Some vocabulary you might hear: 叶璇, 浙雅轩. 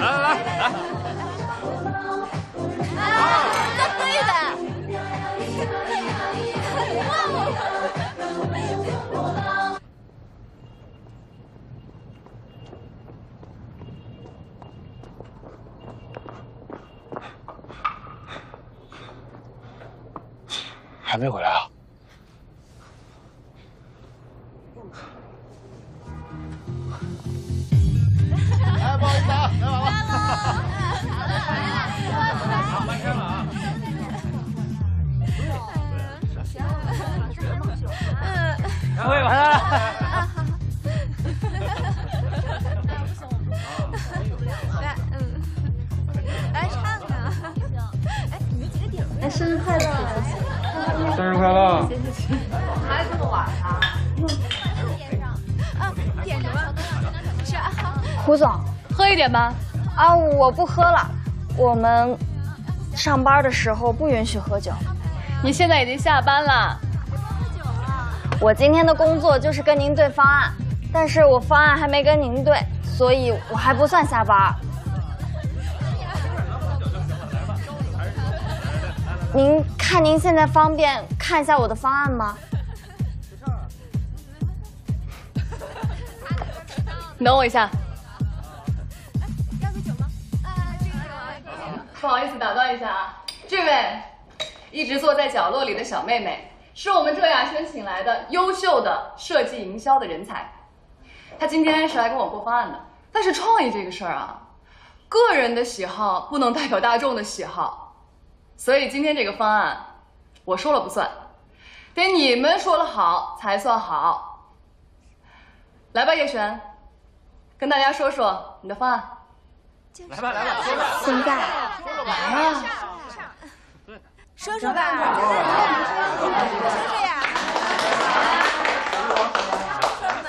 来来来来！啊，那对的。 还没回来啊！哎，不好意思啊，来晚了。好，完事了啊。开会吧。啊，好。来，来唱啊！哎，你们几个点？哎，生日快乐！ 生日快乐！还这么晚啊？啊，点什么？是胡总，喝一点吧。啊，我不喝了。我们上班的时候不允许喝酒。你现在已经下班了。我今天的工作就是跟您对方案，但是我方案还没跟您对，所以我还不算下班。您。 看您现在方便看一下我的方案吗？等我一下。要杯酒吗？这个不好意思打断一下啊，这位一直坐在角落里的小妹妹，是我们浙雅轩请来的优秀的设计营销的人才。她今天是来跟我过方案的，但是创意这个事儿啊，个人的喜好不能代表大众的喜好。 所以今天这个方案，我说了不算，得你们说了好才算好。来吧，叶璇，跟大家说说你的方案。来吧来吧，现在来呀，说说吧。